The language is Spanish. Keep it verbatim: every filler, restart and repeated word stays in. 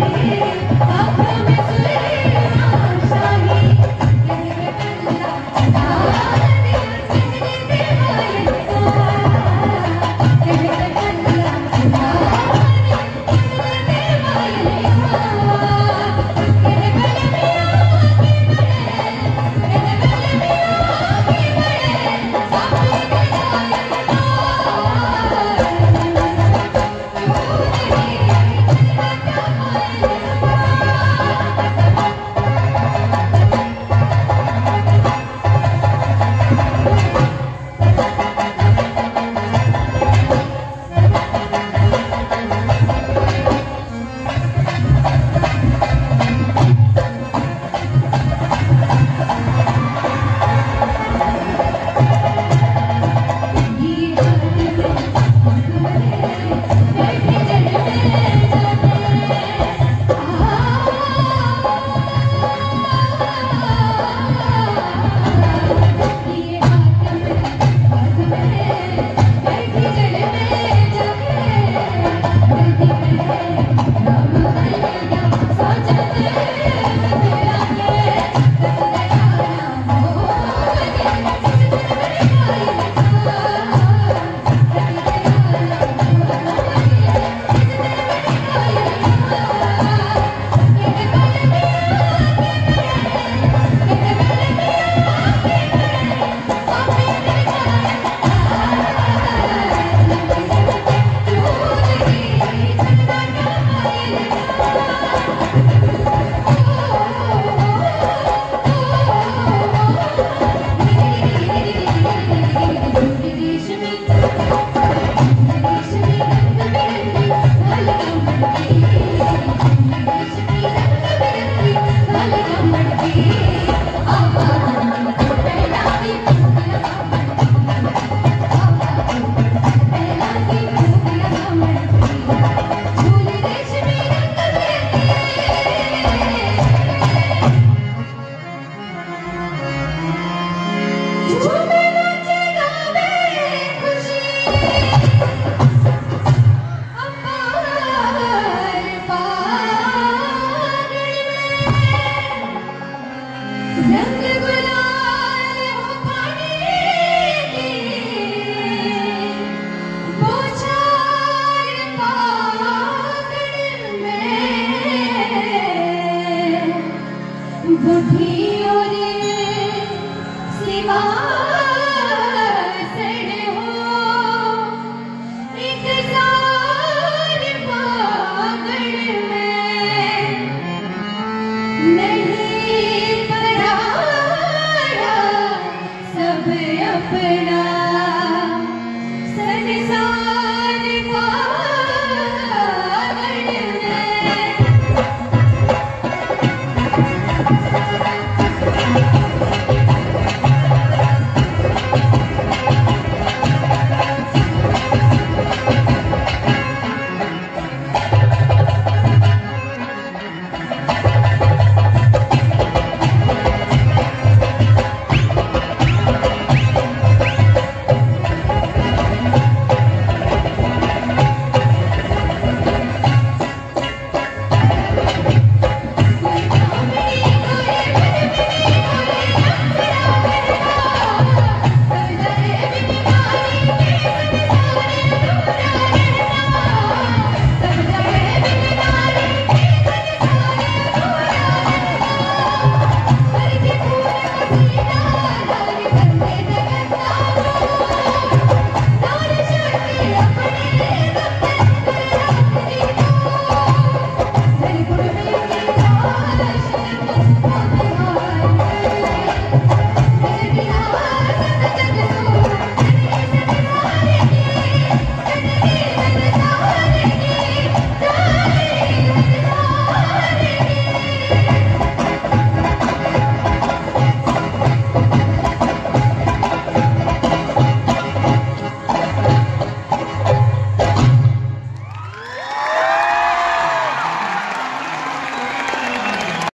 I